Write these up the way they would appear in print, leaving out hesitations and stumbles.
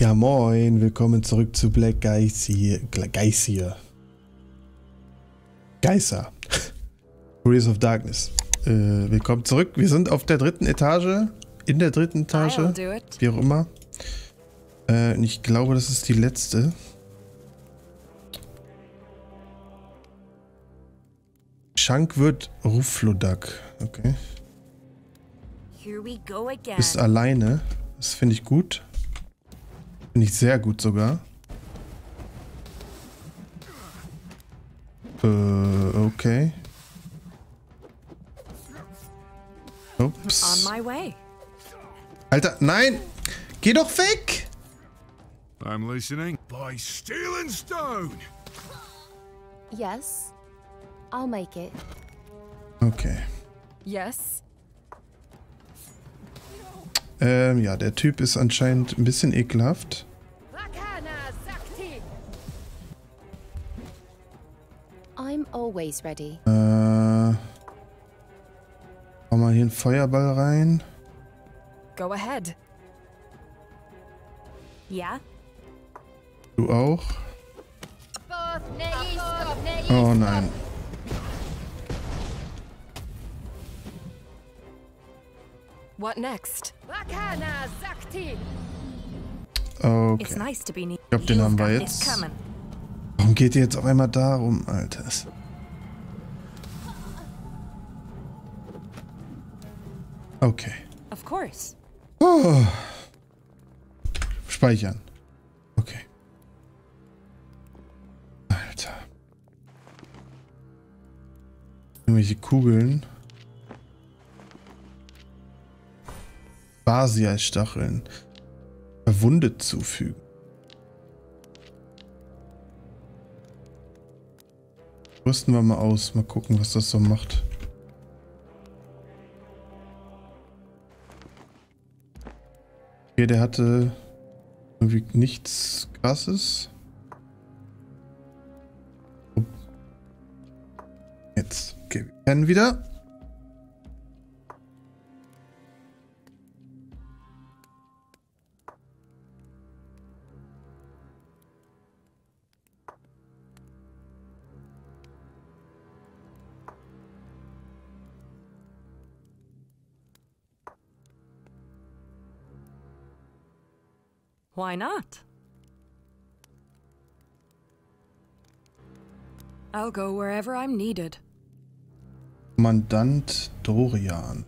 Ja, moin, willkommen zurück zu Black Geyser. Geyser. Couriers of Darkness. Willkommen zurück. Wir sind auf der dritten Etage. In der dritten Etage. Wie auch immer. Und ich glaube, das ist die letzte. Schankwirt Ruflodak. Okay. Du bist alleine. Das finde ich gut. Nicht sehr gut sogar. Okay. Ups. Alter, nein! Geh doch weg! I'm listening. By steel and stone. Yes. I'll make it. Okay. Yes. Ja, der Typ ist anscheinend ein bisschen ekelhaft. I'm always ready. Hau mal hier einen Feuerball rein. Go ahead. Ja. Du auch? Oh nein. What next? Okay. Ich glaube, den haben wir jetzt. Warum geht ihr jetzt auf einmal darum, Alter? Okay. Oh. Speichern. Okay. Alter. Irgendwelche Kugeln. Basia-Stacheln. Verwundet zufügen. Rüsten wir mal aus. Mal gucken, was das so macht. Okay, der hatte irgendwie nichts Krasses. Jetzt. Okay, wir kennen wieder. Why not? I'll go wherever I'm needed. Kommandant Dorian.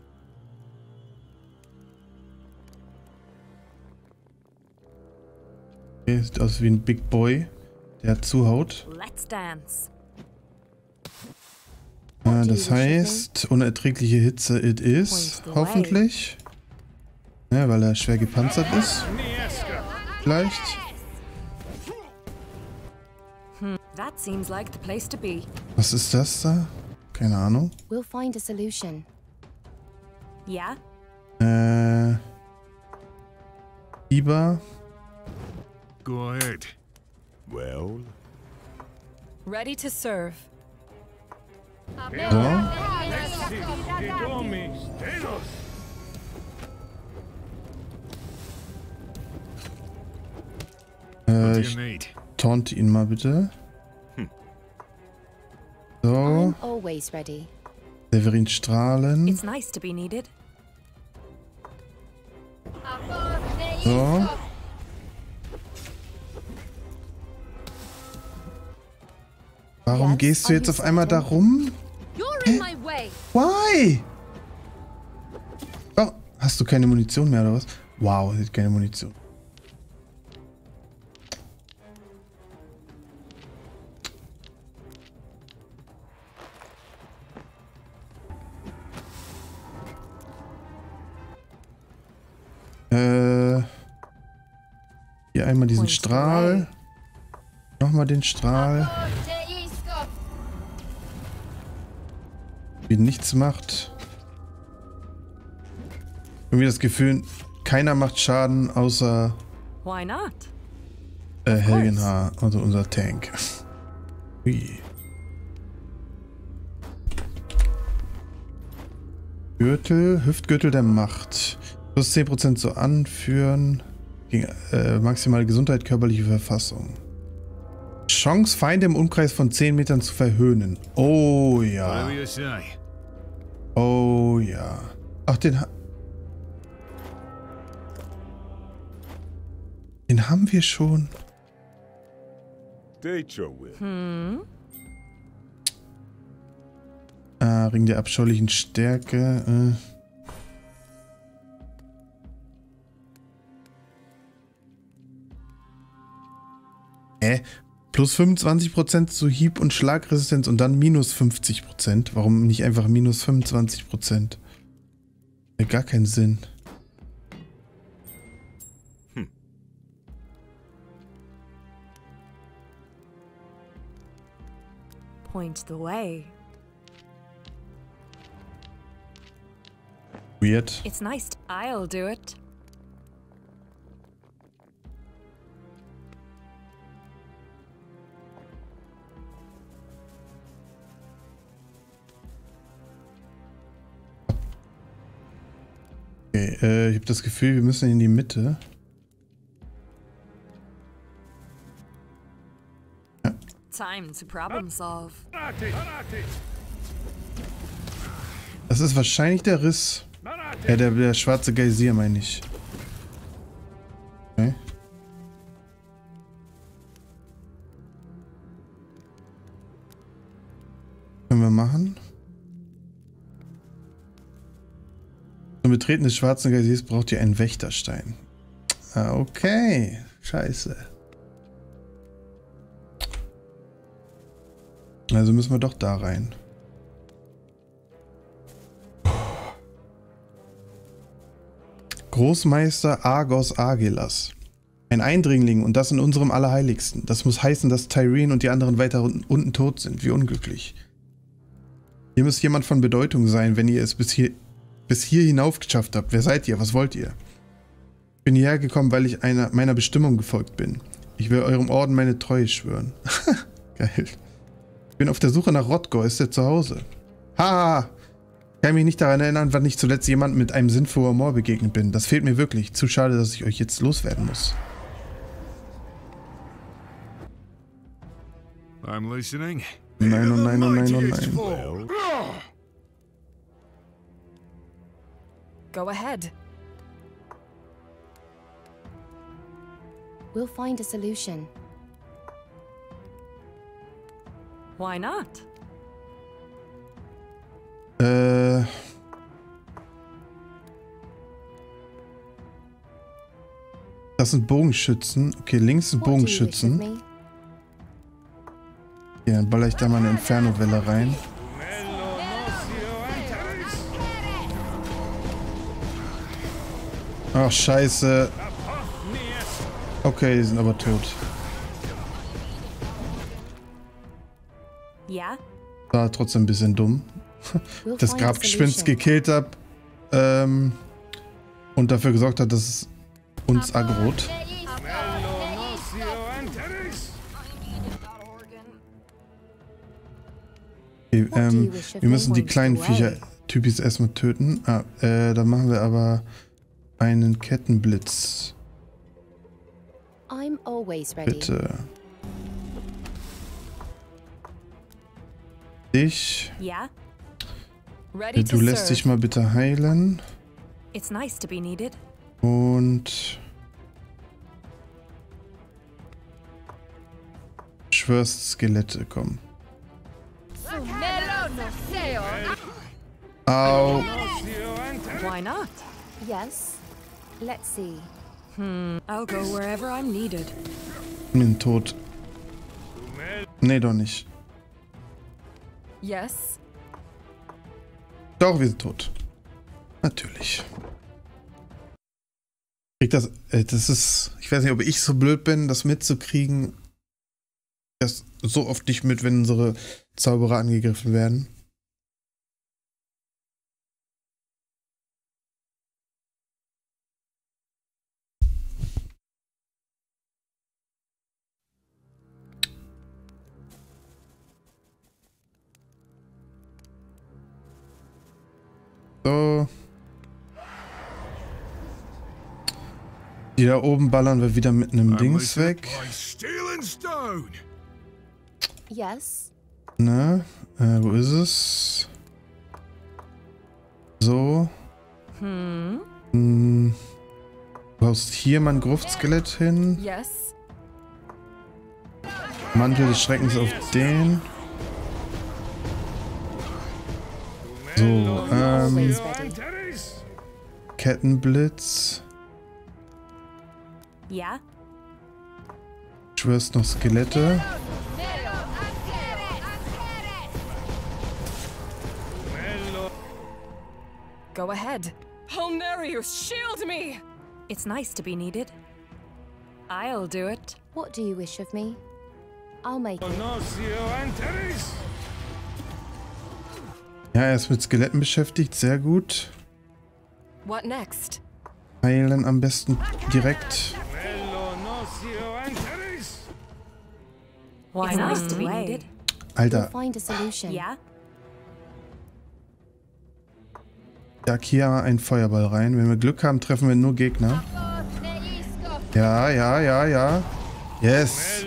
Okay, sieht aus wie ein Big Boy, der zuhaut. Let's dance. Ja, das heißt, unerträgliche Hitze it is, hoffentlich. Ja, weil er schwer gepanzert ist. Vielleicht. Was ist das da? Keine Ahnung. We'll find a solution. Ja. Iba. Go ahead. Well. Ready to serve. So. Ich taunt ihn mal bitte. So. Severin Strahlen. So. Warum gehst du jetzt auf einmal da rum? Why? Oh, hast du keine Munition mehr oder was? Wow, sie hat keine Munition. Hier einmal diesen Strahl. Nochmal den Strahl. Wie nichts macht. Irgendwie das Gefühl, keiner macht Schaden außer Helgenhaar, also unser Tank. Ui. Gürtel, Hüftgürtel der Macht. Plus 10% so anführen. Gegen maximale Gesundheit, körperliche Verfassung. Chance, Feinde im Umkreis von 10 Metern zu verhöhnen. Oh ja. Oh ja. Ach, den haben wir schon. Hm? Ah, Ring der abscheulichen Stärke. Plus 25% zu Hieb- und Schlagresistenz und dann minus 50%. Warum nicht einfach minus 25%? Gar keinen Sinn. Point the way. Weird. It's nice. I'll do it. Okay, ich habe das Gefühl, wir müssen in die Mitte. Ja. Time to problem solve. Das ist wahrscheinlich der Riss. Ja, der schwarze Geysir, meine ich. Okay. Können wir machen? Zum Betreten des schwarzen Geysirs braucht ihr einen Wächterstein. Ah, okay. Scheiße. Also müssen wir doch da rein. Großmeister Argos Agilas. Ein Eindringling und das in unserem Allerheiligsten. Das muss heißen, dass Tyrion und die anderen weiter unten tot sind. Wie unglücklich. Hier muss jemand von Bedeutung sein, wenn ihr es bis hier hinauf geschafft habt. Wer seid ihr? Was wollt ihr? Ich bin hierher gekommen, weil ich meiner Bestimmung gefolgt bin. Ich will eurem Orden meine Treue schwören. Geil. Ich bin auf der Suche nach Rotgor. Ist er zu Hause? Ha! Ich kann mich nicht daran erinnern, wann ich zuletzt jemandem mit einem Sinn für Humor begegnet bin. Das fehlt mir wirklich. Zu schade, dass ich euch jetzt loswerden muss. Nein, oh nein, oh nein, oh nein, oh nein. Go ahead. We'll find a solution. Why not? Das sind Bogenschützen. Okay, links sind Bogenschützen. Okay, dann baller ich da mal eine Inferno-Welle rein. Ach, scheiße. Okay, die sind aber tot. Ja. War trotzdem ein bisschen dumm. Das Grabgespenst gekillt habe und dafür gesorgt hat, dass es uns aggrot. Okay, wir müssen die kleinen Viecher-Typis erstmal töten. Ah, dann machen wir aber einen Kettenblitz. Bitte. Dich. Ja. Du lässt dich mal bitte heilen. Und schwörst Skelette, komm. Au. Why not? Yes. Let's see. I'll go wherever I'm needed. Bin tot. Nee, doch nicht. Yes. Doch, wir sind tot. Natürlich. Das ist... Ich weiß nicht, ob ich so blöd bin, das mitzukriegen. Das so oft nicht mit, wenn unsere Zauberer angegriffen werden. Die da oben ballern wir wieder mit einem Dings weg. Yes. Ne? Wo ist es? So. Hm. Du haust hier mein Gruftskelett hin. Yes. Mantel des Schreckens auf den. So, Kettenblitz. Ja. Du schwörst noch Skelette. Go ahead. Palmerius, shield me. It's nice to be needed. I'll do it. What do you wish of me? I'll make it. Ja, er ist mit Skeletten beschäftigt, sehr gut. What next? Heilen am besten direkt. Alter. Jagt hier ein Feuerball rein. Wenn wir Glück haben, treffen wir nur Gegner. Ja, ja, ja, ja. Yes.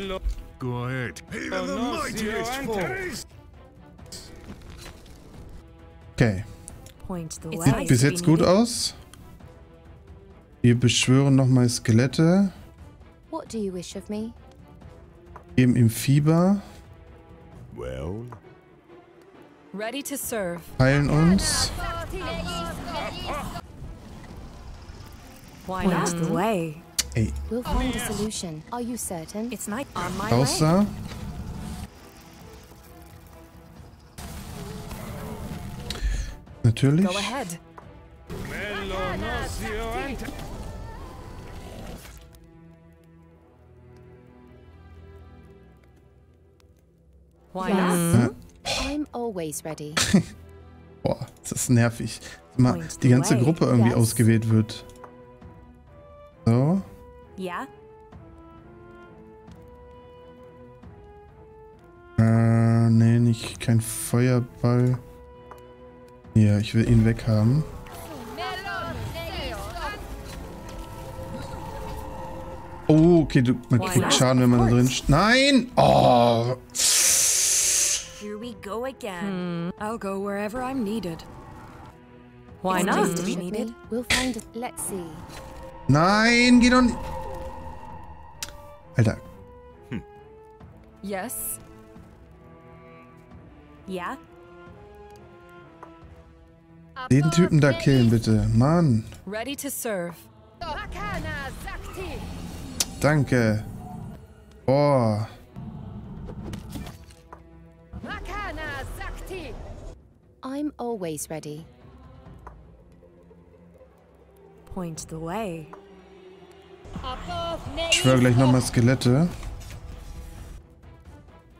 Okay. Sieht bis jetzt gut aus. Wir beschwören nochmal Skelette. Geben ihm Fieber. Heilen uns. Ey. Außer. Natürlich. I'm always ready. Boah, das ist nervig. Mal die ganze Gruppe irgendwie ausgewählt wird. So. Ja. Nee, nicht kein Feuerball. Ja, ich will ihn weghaben. Oh, okay, man kriegt Schaden, wenn man da drin steht. Nein! Oh! Here we go again. I'll go wherever I'm needed. Why not? We'll find it. Let's see. Nein, geh doch nicht. Alter. Yes. Ja. Den Typen da killen, bitte. Mann. Ready to serve. Danke. Boah. I'm always ready. Point the way. Ich schwör gleich nochmal Skelette.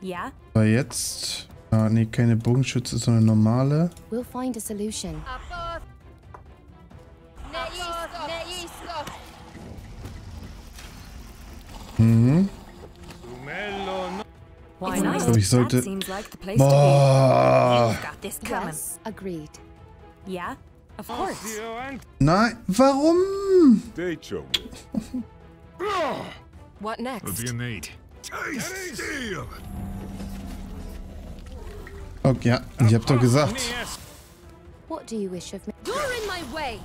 Ja. Aber jetzt. Ah, nee, keine Bogenschütze, sondern normale. We'll find a solution. Mhm. Ich glaube, ich sollte... Boah. Nein, warum? What next? Okay, ja, ich hab doch gesagt. What do you wish of me? You're in my way.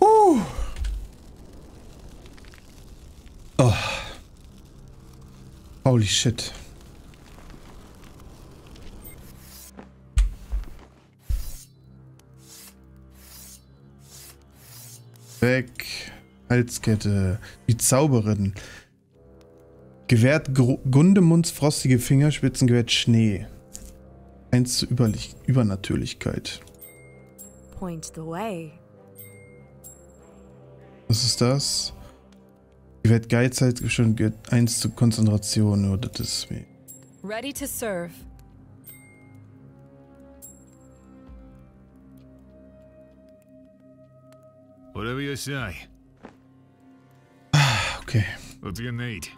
Oh. Holy shit. Weg. Halskette. Die Zauberin. Gewährt Gundemunds frostige Fingerspitzen, gewährt Schnee. 1 zu Übernatürlichkeit. Point the way. Was ist das? Gewährt Geizheit, gewährt 1 zu Konzentration. Oder das ist ready to serve. Whatever you say. Okay. What do you need?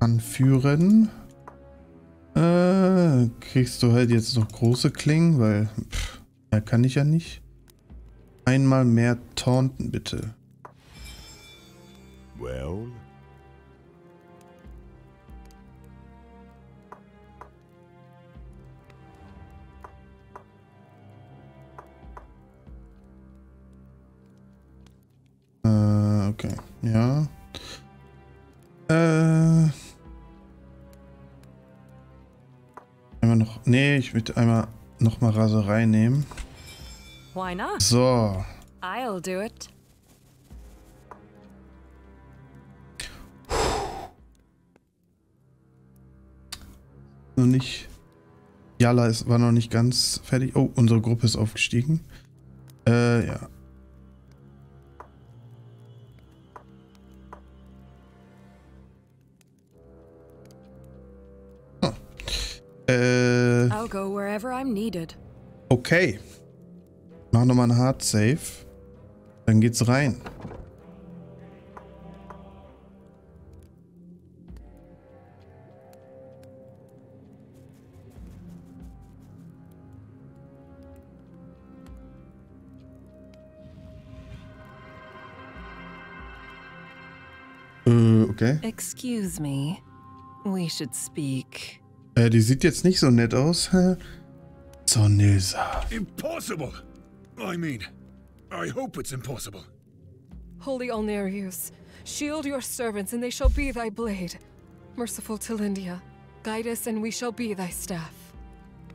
Anführen. Kriegst du halt jetzt noch große Klingen, weil Da kann ich ja nicht. Einmal mehr taunten, bitte. Well. Okay, ja. Einmal noch. Nee, ich möchte einmal nochmal Raserei nehmen. Why not? So. I'll do it. Noch nicht. Jala ist, war noch nicht ganz fertig. Oh, unsere Gruppe ist aufgestiegen. Ja. I'll go wherever I'm needed. Okay. Mach nochmal ein Hard Save. Dann geht's rein. Okay. Excuse me. We should speak. Die sieht jetzt nicht so nett aus. Zornösa. Impossible. I mean, I hope it's impossible. Holy Olnerius, shield your servants and they shall be thy blade. Merciful Tilindia, guide us and we shall be thy staff.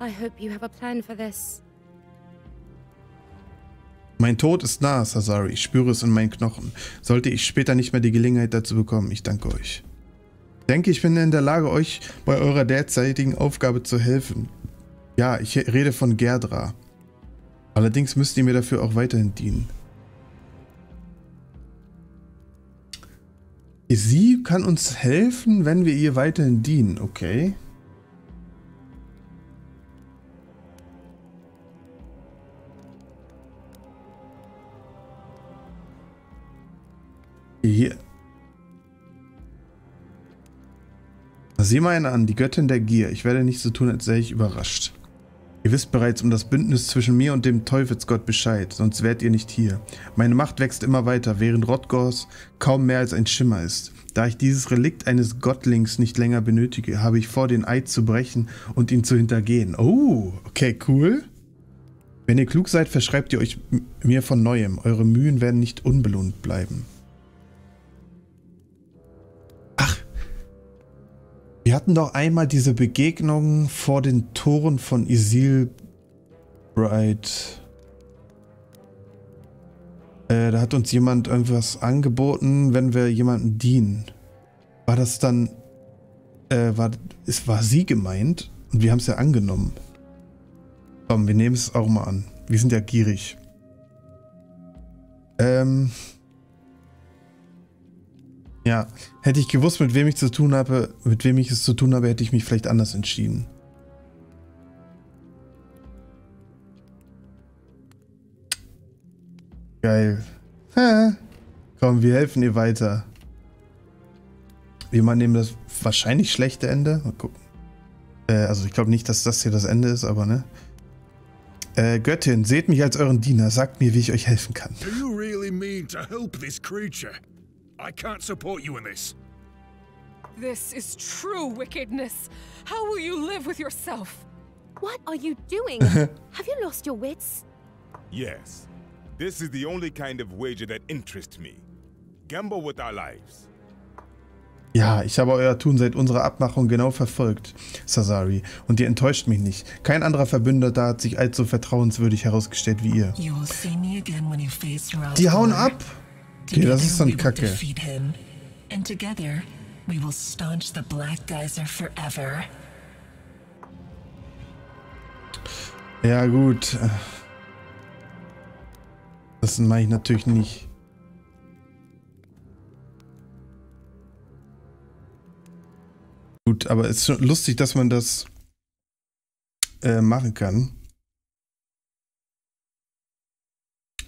I hope you have a plan for this. Mein Tod ist nahe, Sazari. Ich spüre es in meinen Knochen. Sollte ich später nicht mehr die Gelegenheit dazu bekommen, ich danke euch. Ich denke, ich bin in der Lage, euch bei eurer derzeitigen Aufgabe zu helfen. Ja, ich rede von Gerdra. Allerdings müsst ihr mir dafür auch weiterhin dienen. Sie kann uns helfen, wenn wir ihr weiterhin dienen, okay? Hier. Sieh mal eine an, die Göttin der Gier. Ich werde nicht so tun, als sei ich überrascht. Ihr wisst bereits um das Bündnis zwischen mir und dem Teufelsgott Bescheid, sonst wärt ihr nicht hier. Meine Macht wächst immer weiter, während Rotgors kaum mehr als ein Schimmer ist. Da ich dieses Relikt eines Gottlings nicht länger benötige, habe ich vor, den Eid zu brechen und ihn zu hintergehen. Oh, okay, cool. Wenn ihr klug seid, verschreibt ihr euch mir von Neuem. Eure Mühen werden nicht unbelohnt bleiben. Wir hatten doch einmal diese Begegnung vor den Toren von Isilbright. Da hat uns jemand irgendwas angeboten, wenn wir jemandem dienen. War das dann... war sie gemeint? Und wir haben es ja angenommen. Komm, wir nehmen es auch mal an. Wir sind ja gierig. Ja, hätte ich gewusst, mit wem ich es zu tun habe, hätte ich mich vielleicht anders entschieden. Geil. Ha. Komm, wir helfen ihr weiter. Wir nehmen das wahrscheinlich schlechte Ende. Mal gucken. Also ich glaube nicht, dass das hier das Ende ist, aber ne. Göttin, seht mich als euren Diener. Sagt mir, wie ich euch helfen kann. Do you really mean to help this creature? I can't support you in this. This is true wickedness. How will you live with yourself? What are you doing? Have you lost your wits? Yes. This is the only kind of wager that interests me. Gamble with our lives. Ja, ich habe euer Tun seit unserer Abmachung genau verfolgt, Sazari. Und ihr enttäuscht mich nicht. Kein anderer Verbündeter hat sich allzu vertrauenswürdig herausgestellt wie ihr. Die hauen ab! Okay, das ist dann Kacke. Ja gut. Das mache ich natürlich nicht. Gut, aber es ist schon lustig, dass man das machen kann.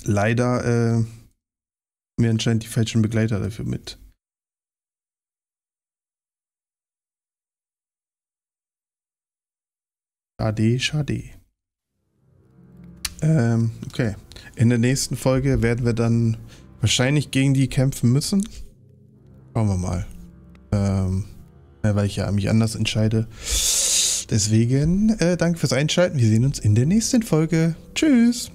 Leider mir anscheinend die falschen Begleiter dafür mit. Schade, schade. Okay. In der nächsten Folge werden wir dann wahrscheinlich gegen die kämpfen müssen. Schauen wir mal. Weil ich ja mich anders entscheide. Deswegen, danke fürs Einschalten. Wir sehen uns in der nächsten Folge. Tschüss!